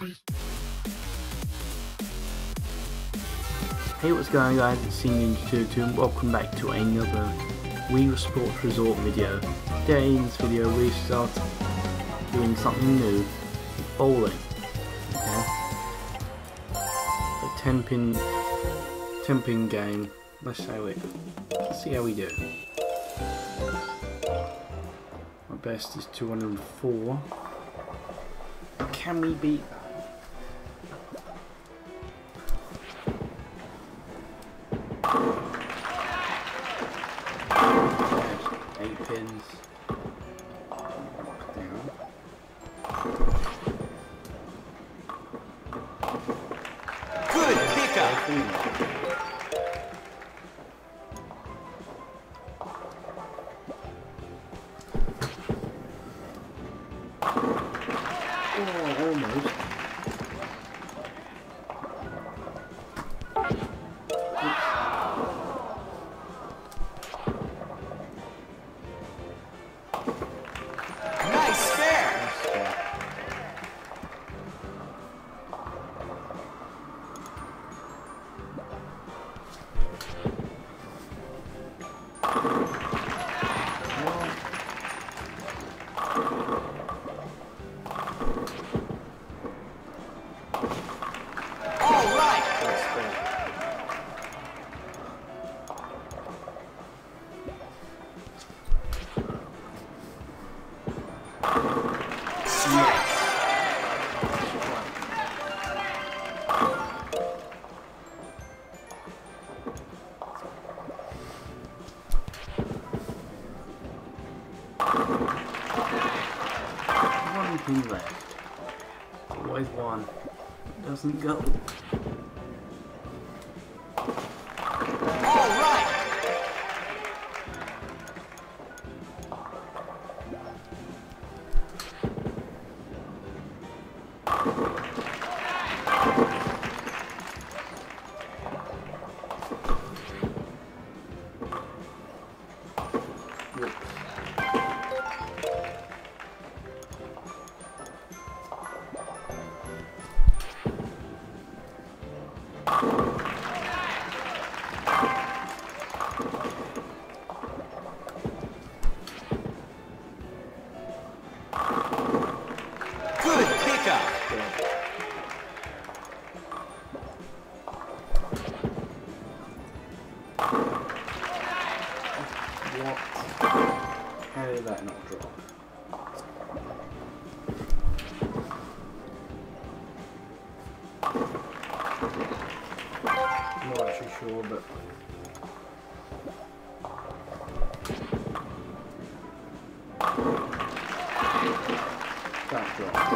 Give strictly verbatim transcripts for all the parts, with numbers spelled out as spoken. Hey, what's going on, guys? It's CNinja two oh two and welcome back to another Wii Sports Resort video. Today in this video we start doing something new, bowling. Okay. A ten pin game. Let's see how we let's see how we do. My best is two hundred and four. Can we beat that? Eight pins. Down. Good pick up. Oh, almost. Left. Always one. Doesn't go. What? How did that not drop? I'm not actually sure, but... that dropped.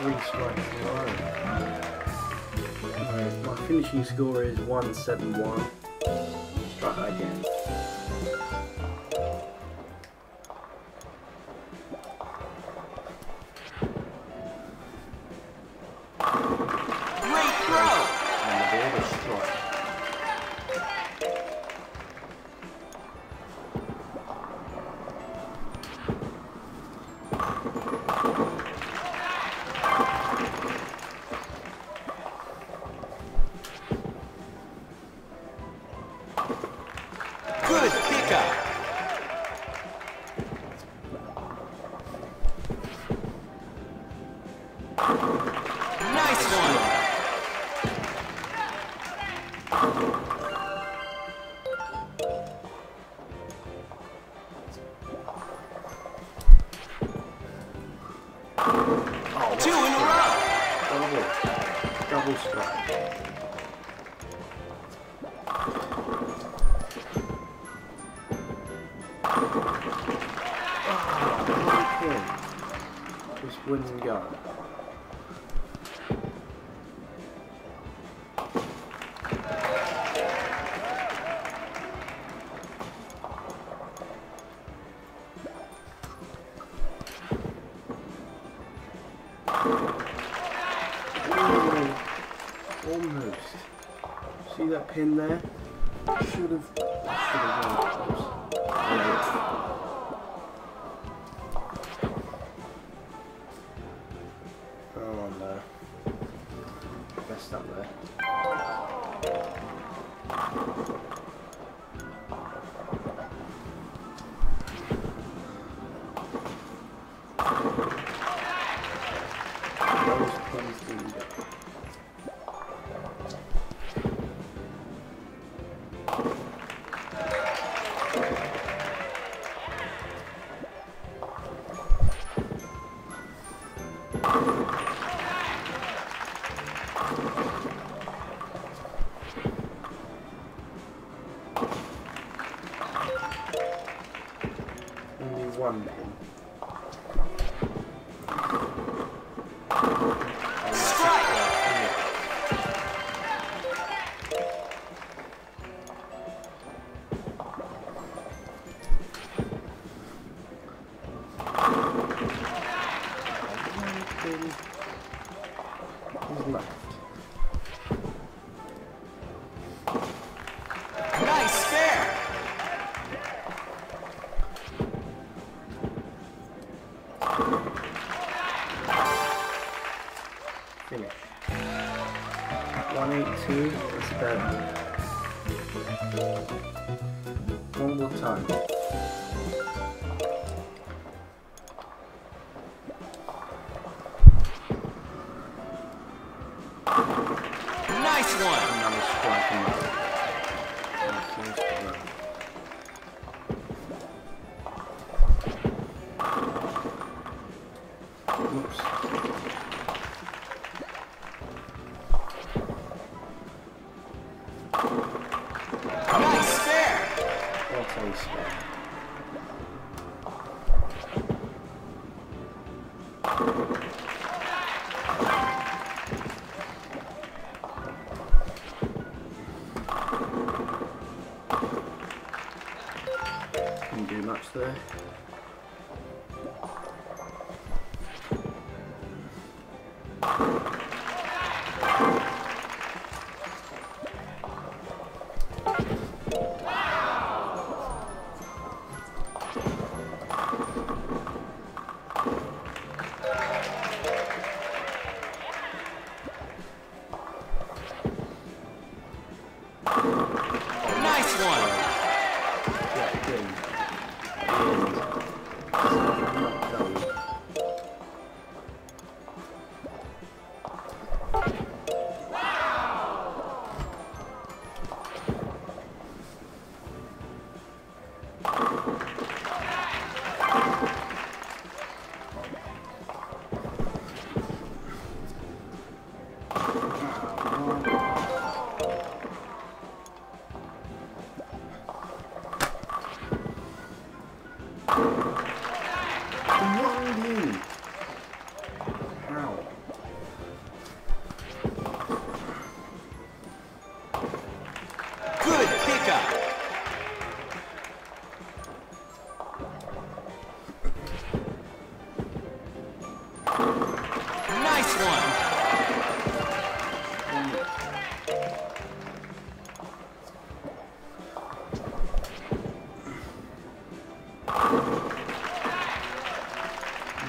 Three strikes in a row. My finishing score is one seven one. Let's try that again. Great throw! And the ball is struck. Two in a row! Oh. double strike. Oh, okay. Just wouldn't go. Almost. See that pin there? Should have. Should have gone. Go on there. Best up there. One pin. Finish. one eighty-two is dead. One more time. Nice one! Another strike and another. Nice. Didn't do much there.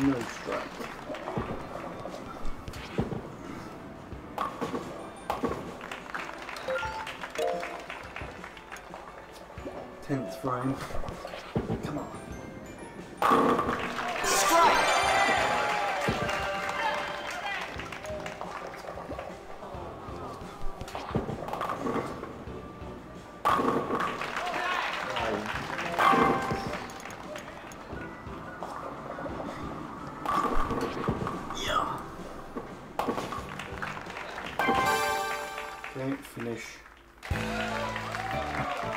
No strike. Tenth frame. Come on. Strike! Yeah. Don't finish.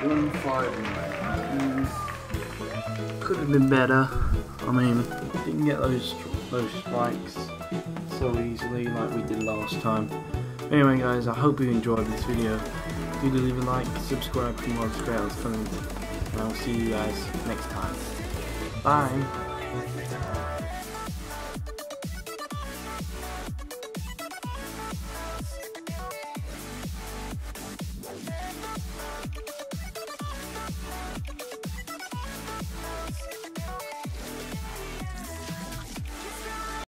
One five nine. Could have been better. I mean, we didn't get those those strikes so easily like we did last time. Anyway, guys, I hope you enjoyed this video. If you do, leave a like, subscribe for more trails coming, and I'll see you guys next time. Bye.